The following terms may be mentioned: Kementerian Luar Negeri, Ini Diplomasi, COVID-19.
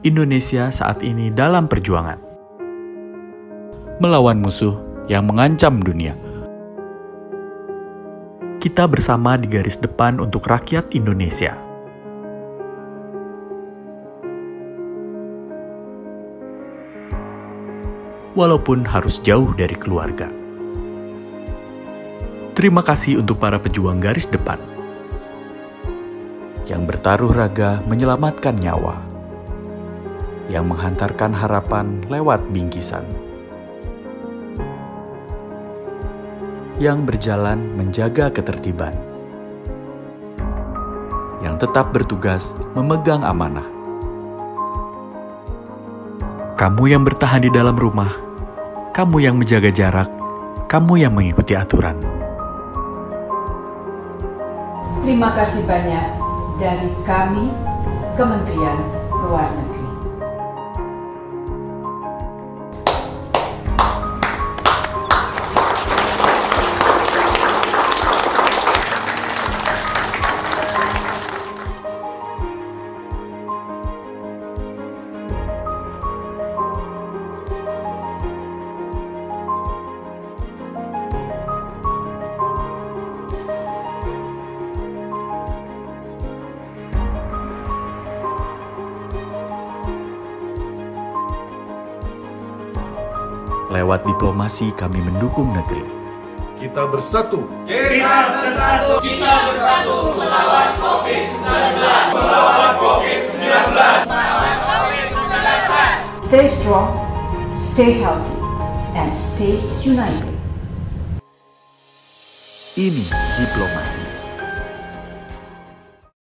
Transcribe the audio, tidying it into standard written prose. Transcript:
Indonesia saat ini dalam perjuangan melawan musuh yang mengancam dunia. Kita bersama di garis depan untuk rakyat Indonesia. Walaupun harus jauh dari keluarga. Terima kasih untuk para pejuang garis depan yang bertaruh raga menyelamatkan nyawa, yang menghantarkan harapan lewat bingkisan, yang berjalan menjaga ketertiban, yang tetap bertugas memegang amanah. Kamu yang bertahan di dalam rumah, kamu yang menjaga jarak, kamu yang mengikuti aturan. Terima kasih banyak dari kami, Kementerian Luar Negeri. Lewat diplomasi kami mendukung negeri. Kita bersatu. Kita bersatu. Kita bersatu melawan COVID-19. Melawan COVID-19. Melawan COVID-19. Stay strong, stay healthy, and stay united. Ini diplomasi.